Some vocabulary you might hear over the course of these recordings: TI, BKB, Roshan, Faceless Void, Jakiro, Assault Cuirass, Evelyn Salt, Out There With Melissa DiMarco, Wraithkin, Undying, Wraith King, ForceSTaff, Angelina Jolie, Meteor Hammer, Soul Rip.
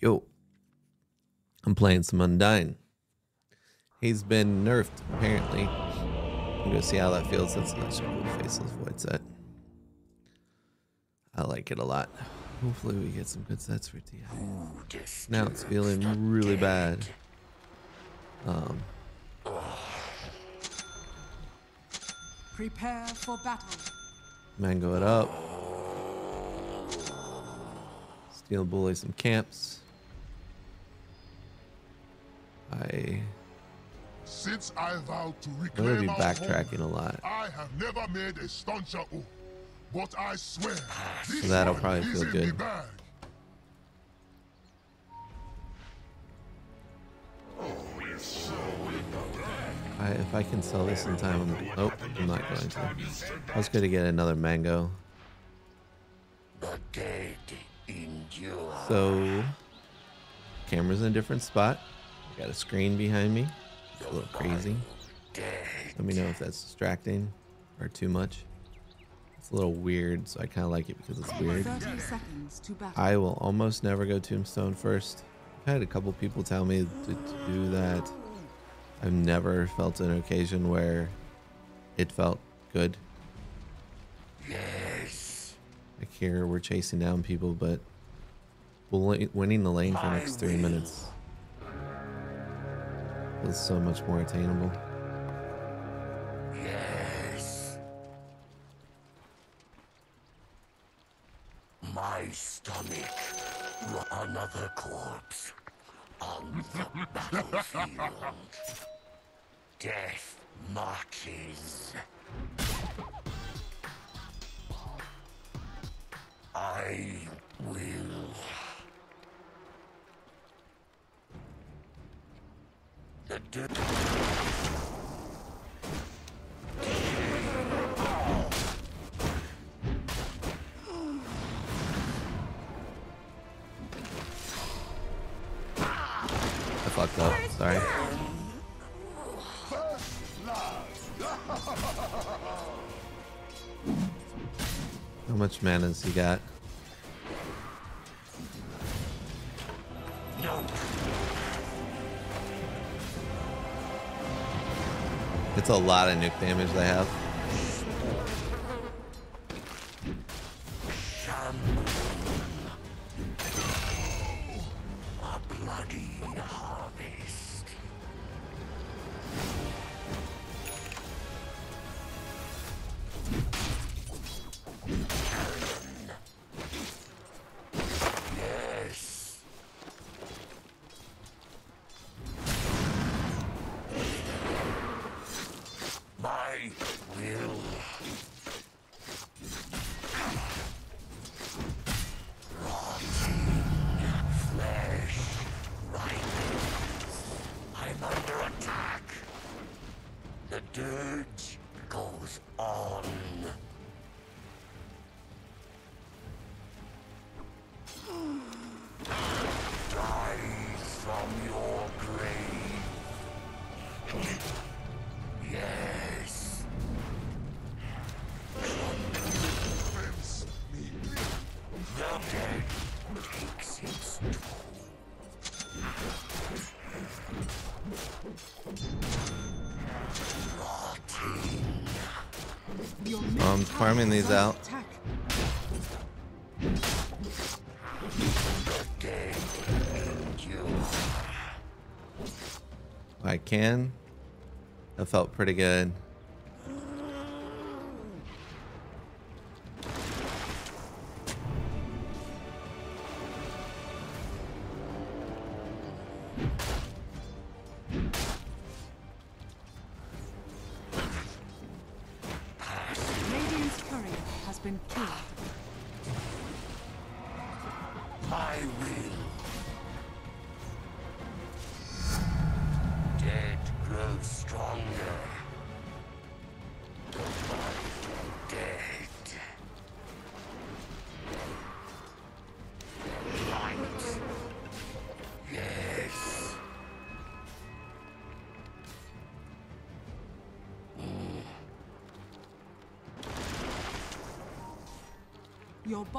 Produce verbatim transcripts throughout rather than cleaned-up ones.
Yo, I'm playing some Undying. He's been nerfed, apparently. I'm gonna see how that feels. That's an extra cool Faceless Void set. I like it a lot. Hopefully we get some good sets for T I. Now it's feeling really bad. Um. Prepare for battle. Mango it up. Steal bully some camps. I. Since I vowed to reclaim I'm gonna be backtracking home, a lot. I have never made a stauncher oath, but I swear this so that'll probably feel good. I, if I can sell this in time, I'm, oh, I'm not going to. I was going to get another mango. So, camera's in a different spot. I got a screen behind me. It's a little crazy. Let me know if that's distracting or too much. It's a little weird, so I kind of like it because it's weird. I will almost never go tombstone first. I've had a couple people tell me to, to do that. I've never felt an occasion where it felt good. Yes. Like here, we're chasing down people, but winning the lane for the next three minutes feels so much more attainable. Yes. My stomach, another corpse on the battlefield. Death marches. I will. The dead. I fucked up. Sorry. How much mana has he got? No. It's a lot of nuke damage they have. I'm farming these out. I can. That felt pretty good.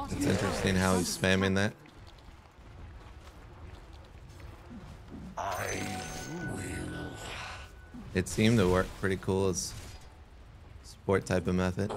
It's interesting how he's spamming that. It seemed to work pretty cool as support type of method.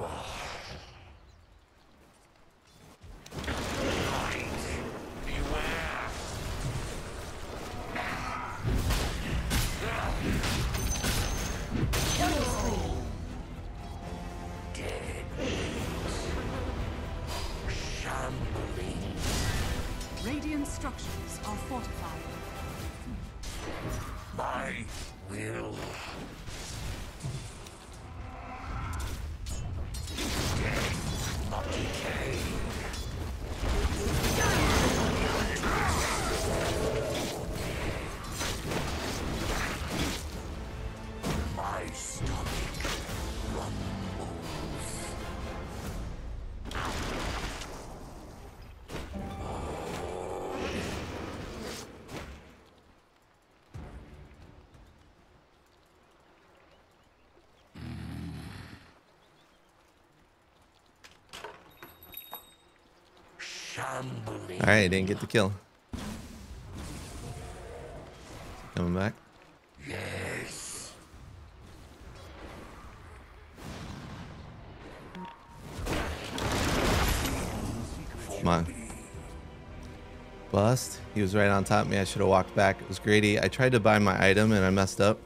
Alright, didn't get the kill. Coming back. Yes. Come on. Bust. He was right on top of me. I should have walked back. It was greedy. I tried to buy my item and I messed up.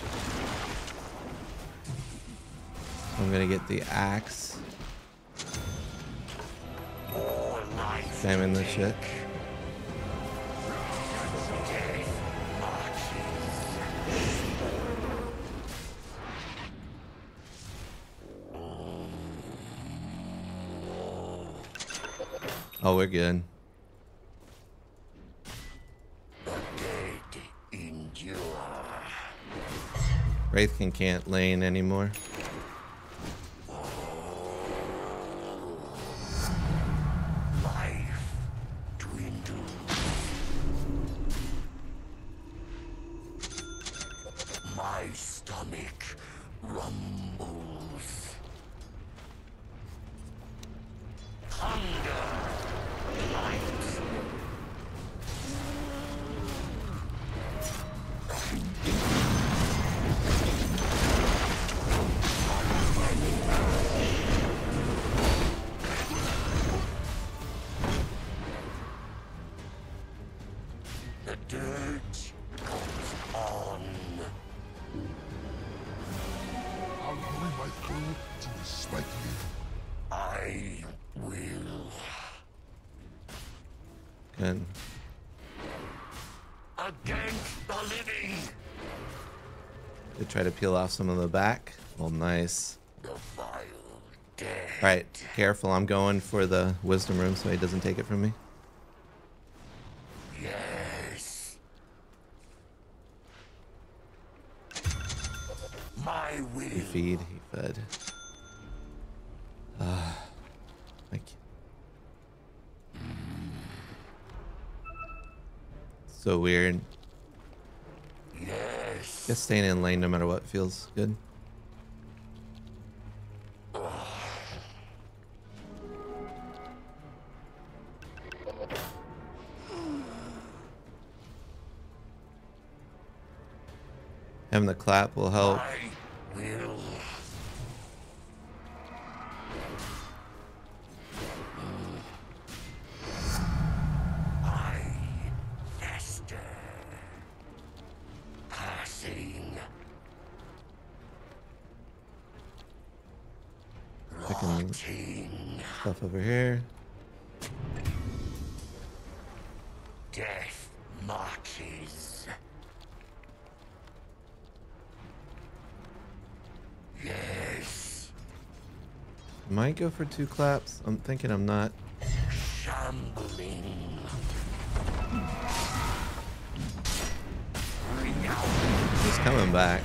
I'm gonna get the axe. Examine this shit. Oh, we're good. Wraithkin can't lane anymore. Try to peel off some of the back. Well, nice. Alright, careful. I'm going for the wisdom room so he doesn't take it from me. Yes. My will. He feed, he fed. Uh, like. So weird. Guess staying in lane no matter what feels good. Having the clap will help. Stuff over here. Death marches. Yes. Might go for two claps. I'm thinking I'm not. Shambling. He's coming back.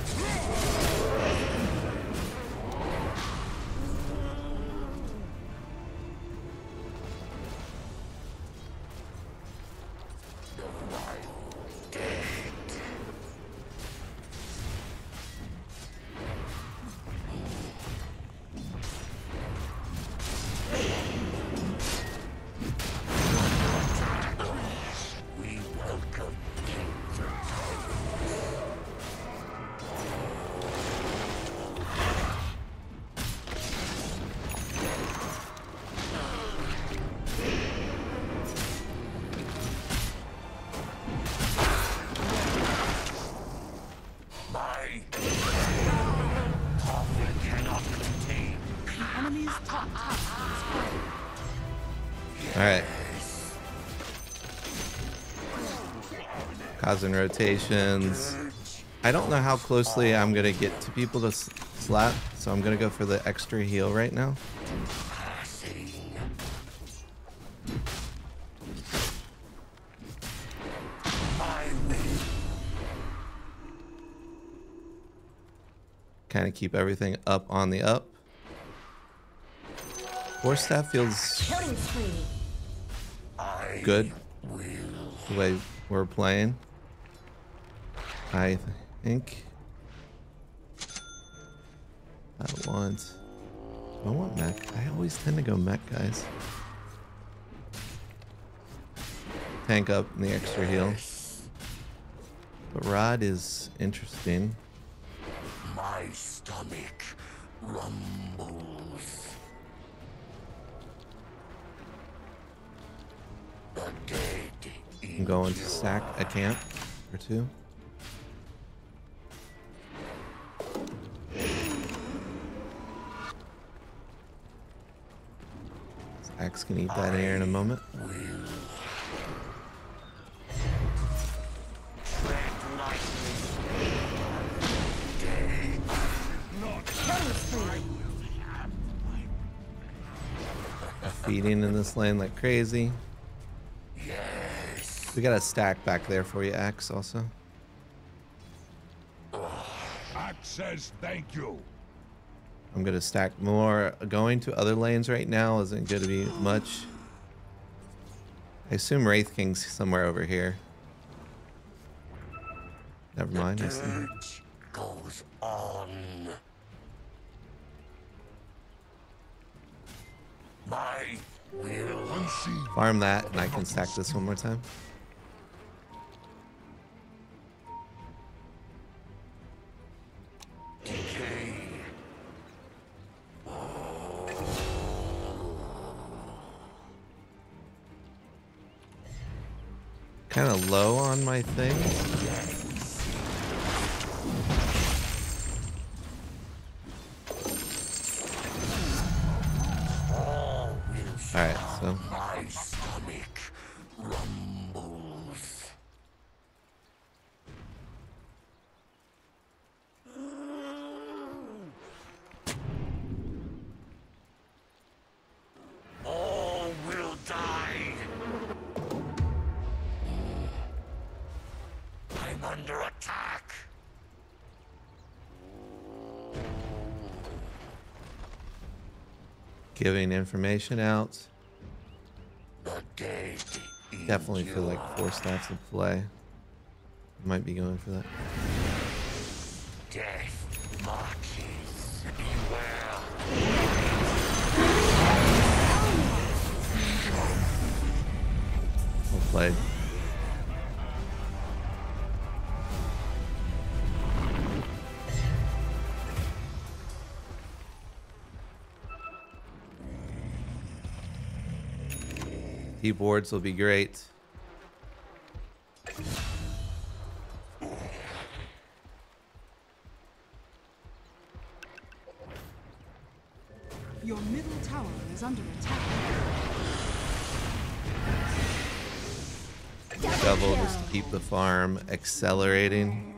Alright. Causing rotations. I don't know how closely I'm going to get to people to slap, so I'm going to go for the extra heal right now. Kind of keep everything up on the up. ForceSTaff feels good the way we're playing, I think. I want, I want mech. I always tend to go mech, guys. Tank up in the extra heal. But Rod is interesting. My stomach rumbles. The dead. I'm going to sack a camp or two. Axe can eat that air in a moment. Feeding in this lane like crazy. Yes. We got a stack back there for you, Axe, also. Axe says thank you. I'm going to stack more. Going to other lanes right now isn't going to be much. I assume Wraith King's somewhere over here. Never mind. The dirge goes on. My will. Farm that, and I can stack this one more time. Kind of low on my thing. Alright, so. My stomach rumbles. All will die. I'm under attack. Giving information out. Definitely feel like four staffs to play. Might be going for that. Death marches. Beware. Well played. Keyboards will be great. Your middle tower is under attack. Double just to keep the farm accelerating.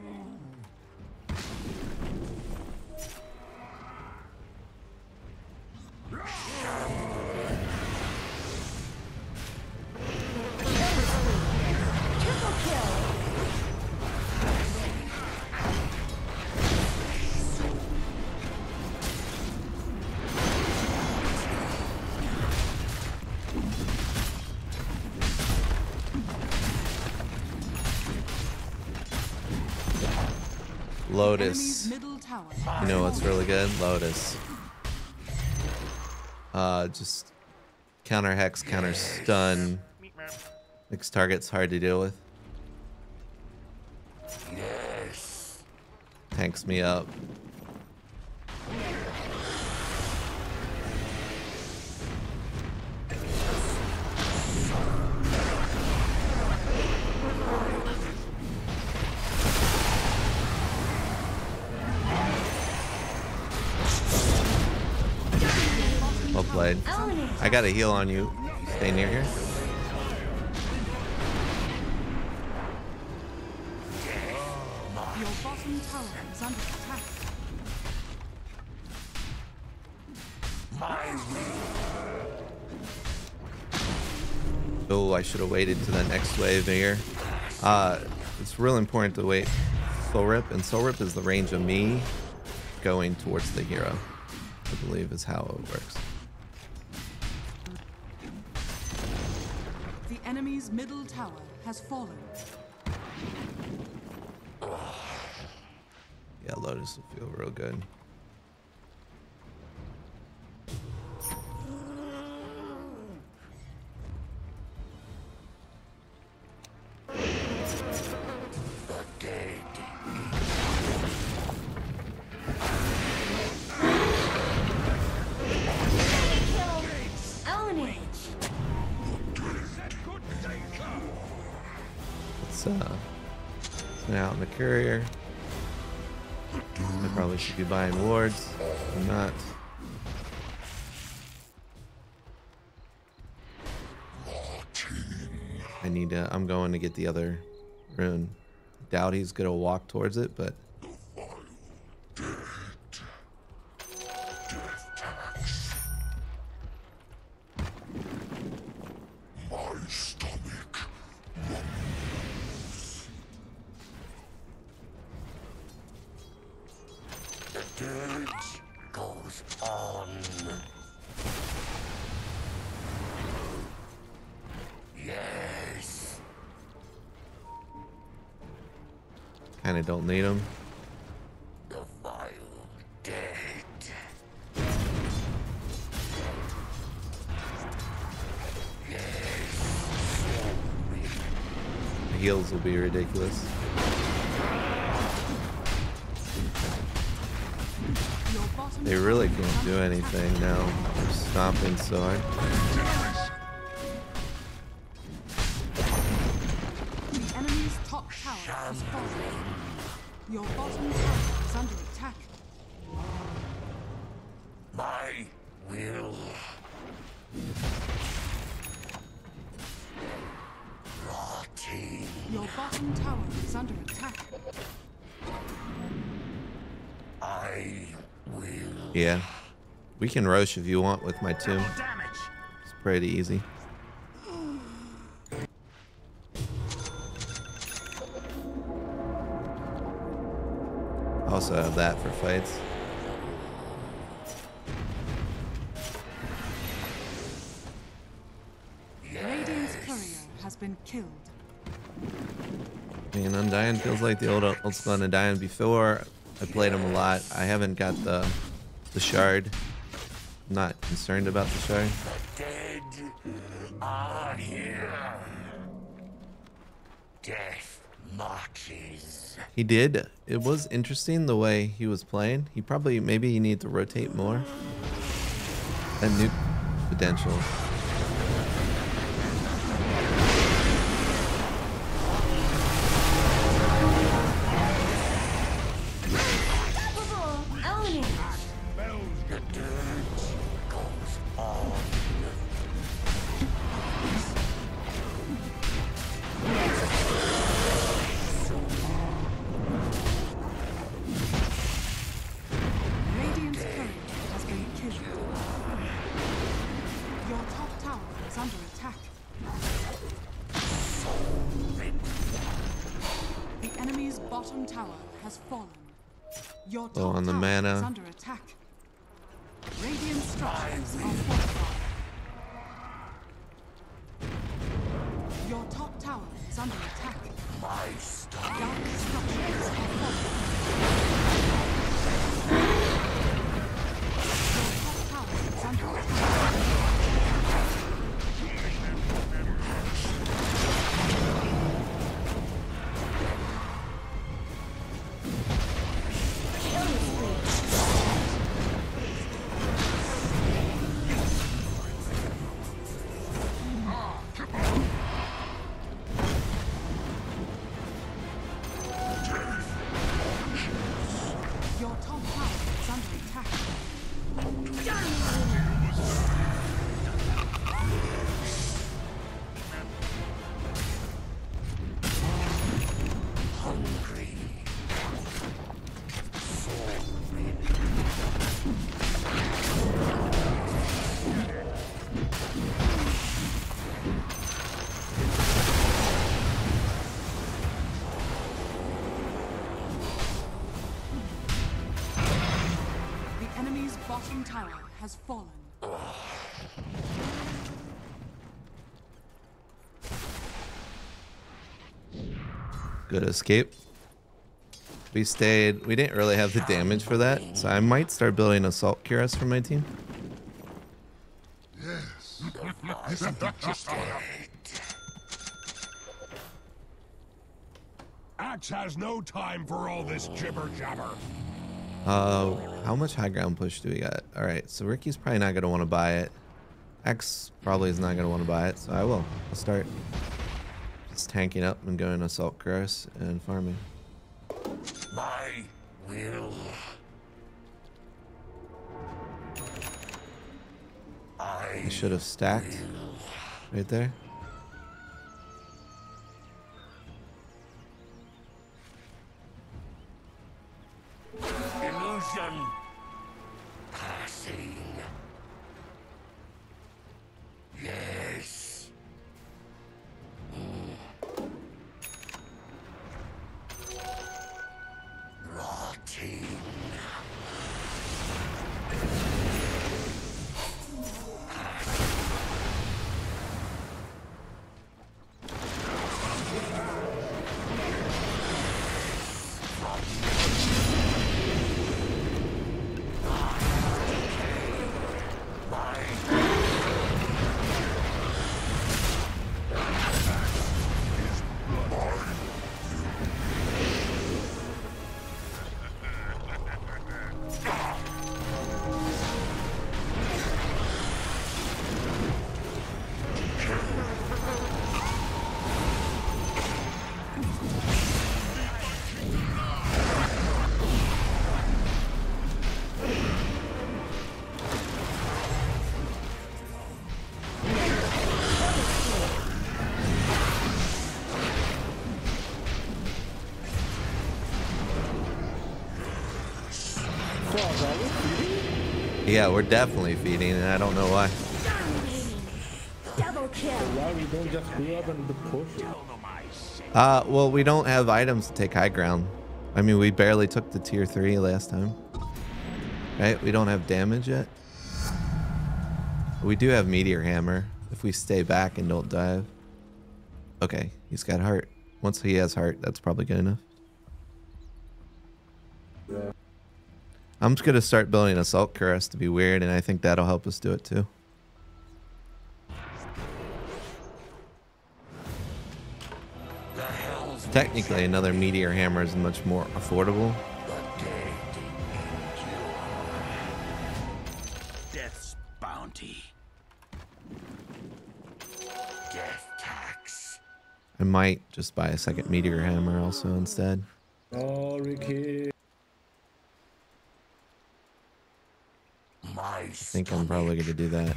Lotus. You know what's really good? Lotus. Uh, just counter hex, counter stun. Makes targets hard to deal with. Tanks me up. I got a heal on you, Stay near here. Your bottom tower is under attack. My will. Oh, I should have waited to the next wave here. Uh, it's real important to wait. Soul Rip, and Soul Rip is the range of me going towards the hero, I believe is how it works. The enemy's middle tower has fallen. Yeah, Lotus will feel real good. Courier. I probably should be buying wards. I'm not. I need to. I'm going to get the other rune. Doubt he's gonna walk towards it, but. Kinda don't need him. The vile dead. The heals will be ridiculous. They really can't do anything now. They're stomping so hard. Your bottom tower is under attack. My will. Rotting. Your bottom tower is under attack. I will. Yeah. We can roche if you want with my tomb. It's pretty easy. Also have that for fights. Radiant's courier has been killed. I mean, Undying feels like the old old school Undying. Before I played him a lot. I haven't got the the shard. I'm not concerned about the shard. The dead are here. Death marches. He did. It was interesting the way he was playing. He probably, maybe he needed to rotate more. That nuke potential. Oh, on the mana. Under attack. Radiant structures are fortified. Your top tower is under attack. My star. Dark structures are fortified. Your top tower is under attack. has fallen. Good escape. We stayed. We didn't really have the damage for that, so I might start building Assault Cuirass for my team. Yes. Axe has no time for all this jibber jabber. Uh, how much high ground push do we got? All right, so Ricky's probably not gonna want to buy it. X probably is not gonna want to buy it, so I will. I'll start just tanking up and going Assault Cuirass and farming. My will. I, I should have stacked will. Right there. Illusion passing. Yes. Mm. Rotting. Yeah, we're definitely feeding, and I don't know why. Double kill. Why we don't just grab and push? Uh, well, we don't have items to take high ground. I mean, we barely took the tier three last time, right? We don't have damage yet. We do have Meteor Hammer if we stay back and don't dive. Okay, he's got heart. Once he has heart, that's probably good enough. Yeah. I'm just gonna start building Assault Cuirass to be weird, and I think that'll help us do it too. Technically, another Meteor Hammer is much more affordable. Death's bounty. Death tax. I might just buy a second Meteor Hammer also instead. Oh, Ricky. I think I'm probably gonna do that.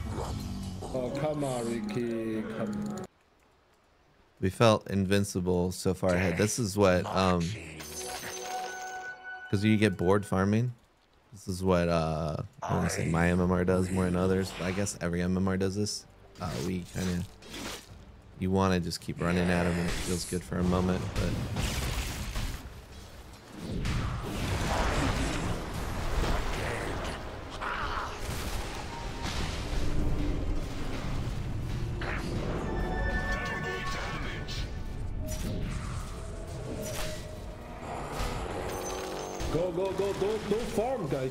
Oh, come on, Ricky. Come on. We felt invincible so far ahead. This is what, um, because you get bored farming. This is what, uh, I want to say my M M R does more than others, but I guess every M M R does this. Uh, we kind of, you want to just keep running at them, and it feels good for a moment, but. Go, go, go, don't, don't farm, guys.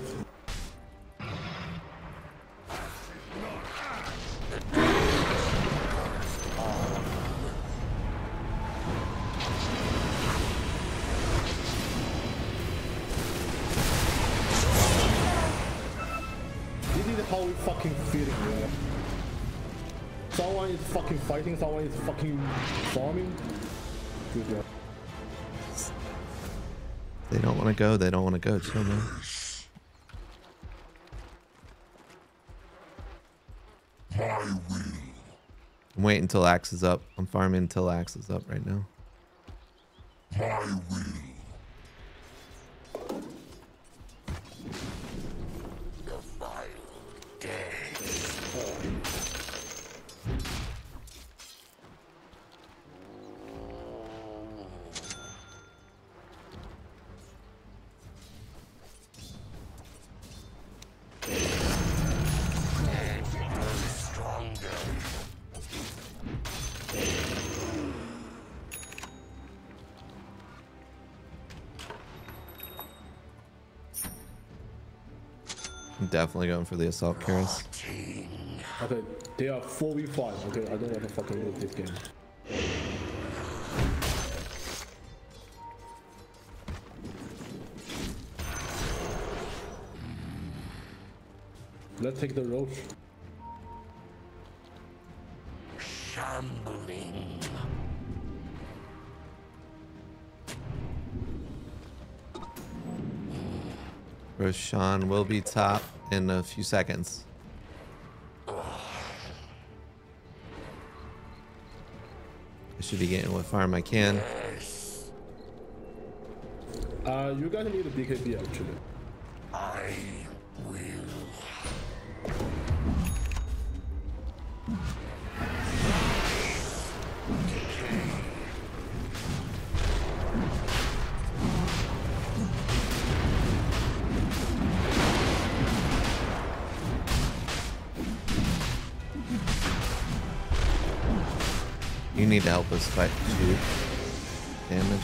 This is how we fucking feeling, man. Someone is fucking fighting, someone is fucking farming. Good job. They don't want to go. They don't want to go. Chill, man. My will. I'm waiting until Axe is up. I'm farming until Axe is up right now. My will. The vile day. I'm definitely going for the Assault Cuirass. Okay, they are four v five, okay? I don't want to fucking lose this game. Let's take the roach. Shambling. Roshan will be top in a few seconds. I should be getting what farm I can. Uh, you're gonna need a B K B actually. I will. You need to help us fight too. Damage.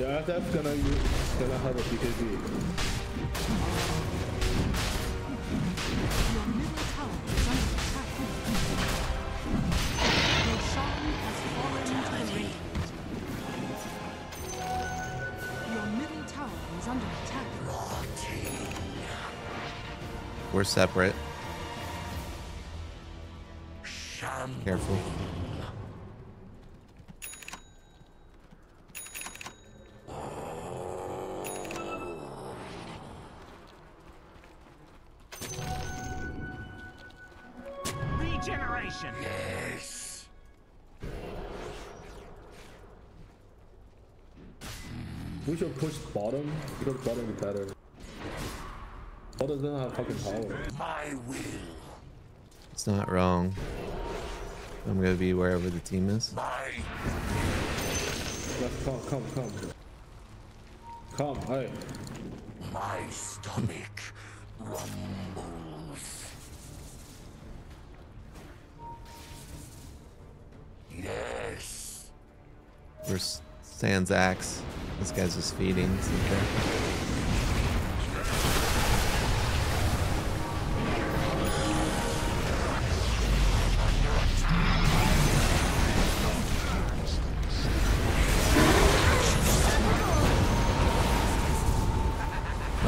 Yeah, that's gonna use, gonna have a B K B. Your middle tower is under attack. We're separate. Careful. Regeneration. Yes. We should push bottom because bottom is better. What does that have fucking power? My will. It's not wrong. I'm gonna be wherever the team is. My Let's come, come, come. Come, hey. My stomach rumbles. Yes. We're Sans Axe. This guy's just feeding.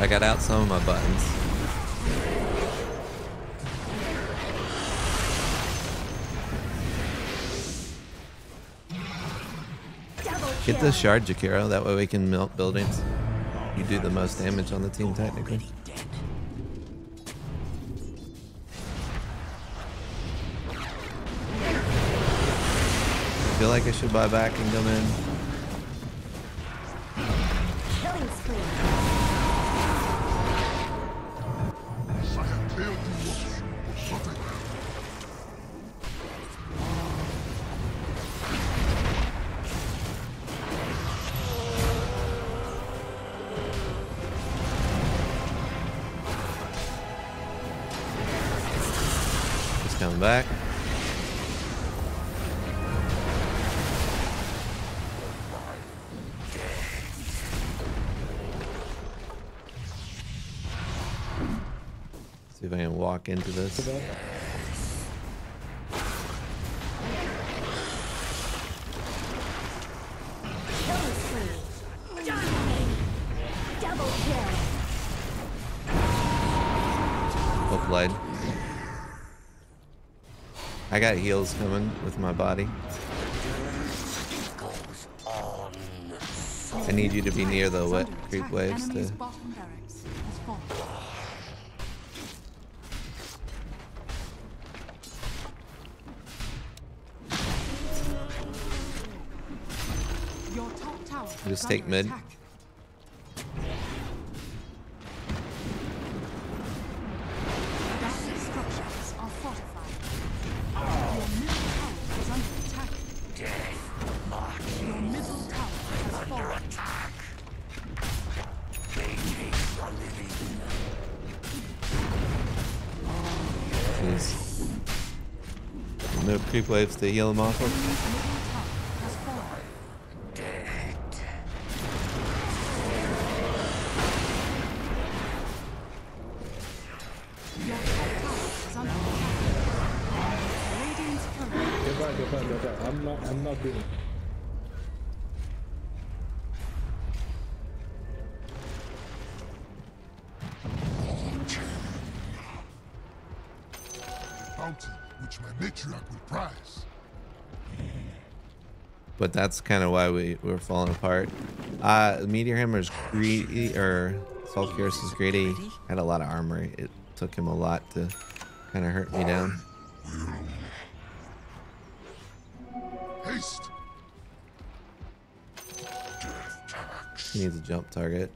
I got out some of my buttons. Get the shard, Jakiro, that way we can melt buildings. You do the most damage on the team technically. I feel like I should buy back and come in. Coming back. See if I can walk into this. I got heals coming with my body. I need you to be near the wet creep waves to... Just take mid. No creep waves to heal him off of. that. I'm not I'm not doing it. Fountain, which my matriarch will prize. But that's kind of why we we're falling apart. Uh, Meteor Hammer's greedy, or Assault Cuirass is greedy. Had a lot of armor. It took him a lot to kind of hurt me down. Haste. He needs a jump target.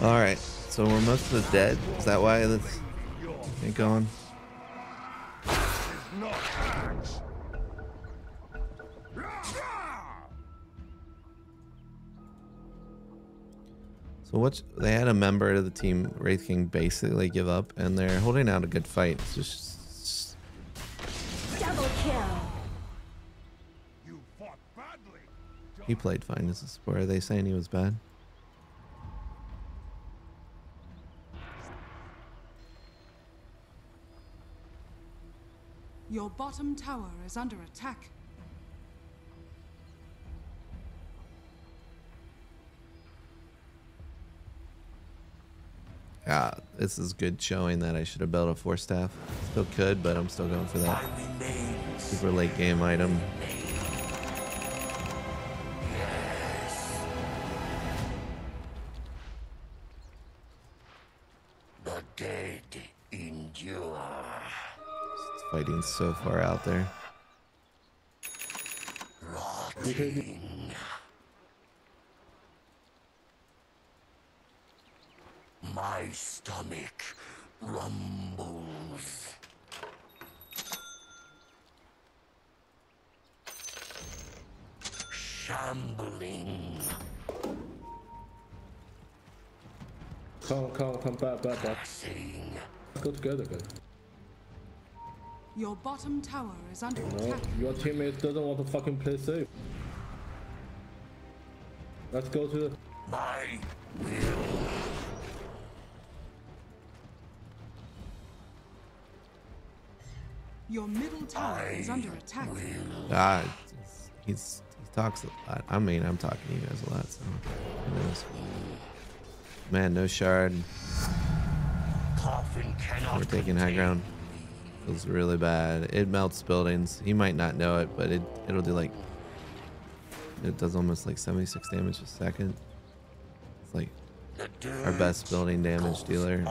Alright, so we're most of the dead. Is that why this ain't going? So what's, they had a member of the team, Wraith King, basically give up, and they're holding out a good fight. It's just double kill. You fought badly. He played fine as a support. Are they saying he was bad? Your bottom tower is under attack. Ah, this is good showing that I should have built a ForceSTaff. Still could, but I'm still going for that super late game item. Fighting so far out there. Rotting. My stomach rumbles. Shambling. Come, come, come back, back, back. Go together, guys. Your bottom tower is under attack. Your teammate doesn't want to fucking play safe. Let's go to the... My will. Your middle tower I is under attack. Will. Ah, it's, he's, he talks a lot. I mean, I'm talking to you guys a lot, so... Who knows? Man, no shard. Coffin cannot We're taking high ground. Feels really bad. It melts buildings. He might not know it, but it it'll do like it does almost like seventy-six damage a second. It's like our best building damage dealer.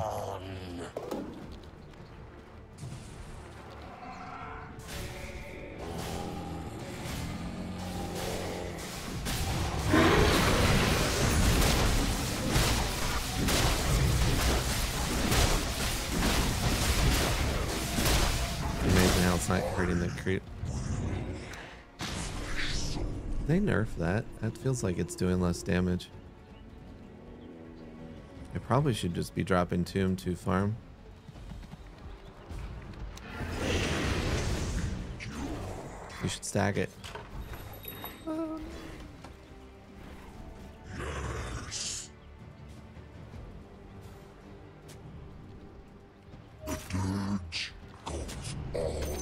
They nerf that. That feels like it's doing less damage. I probably should just be dropping tomb to farm. You should stack it. Oh. Yes. The dirge goes on.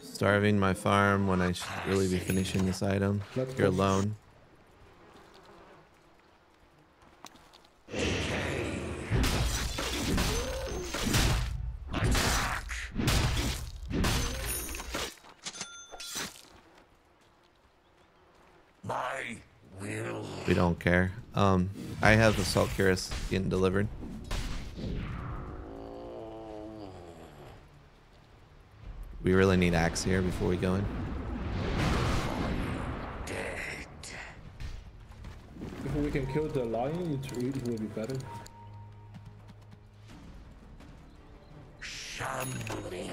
Starving my farm when I should really be finishing this item. You're alone. My will. We don't care. Um, I have Assault Cuirass getting delivered. We really need Axe here before we go in. If we can kill the lion, it really will be better. Shambling.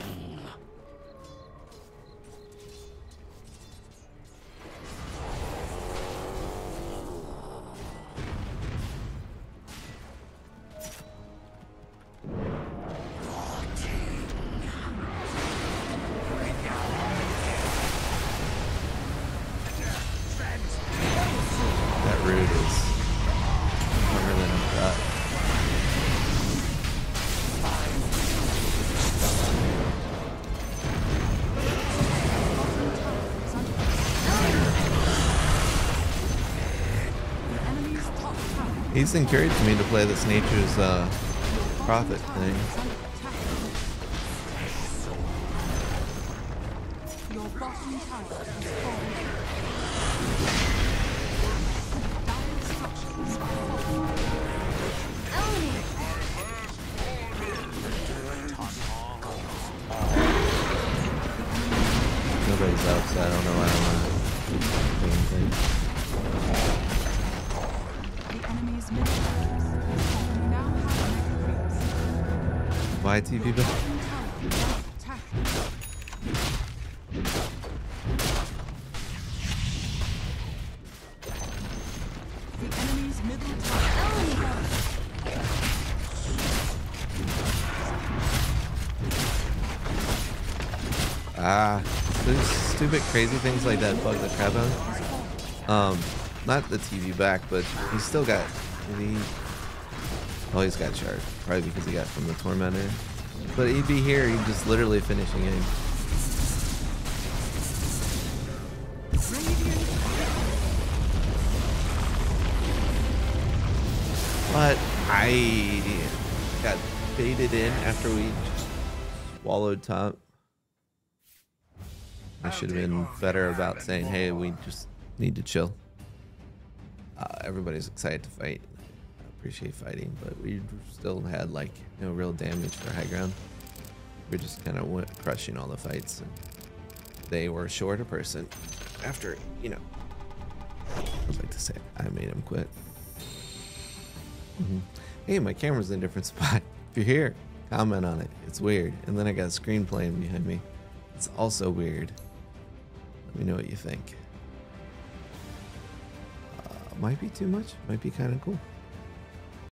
He's encouraged me to play this Nature's uh, Prophet thing. Nobody's up, so I don't know why I'm doing things. Why T V build? Ah, those stupid crazy things like that bug the crap out. Um, not the T V back, but he's still got. He, oh, he's got shard. Probably because he got from the Tormentor. But he'd be here, he'd just literally finishing him. But I got baited in after we just swallowed top. I should have been better about saying, hey, we just need to chill. Uh, everybody's excited to fight. Appreciate fighting, but we still had like no real damage for high ground. We just kind of went crushing all the fights, and they were short a person after, you know, I was like to say I made him quit. Mm-hmm. Hey, my camera's in a different spot. If you're here, comment on it. It's weird. And then I got a screen playing behind me. It's also weird. Let me know what you think. Uh, might be too much, might be kind of cool.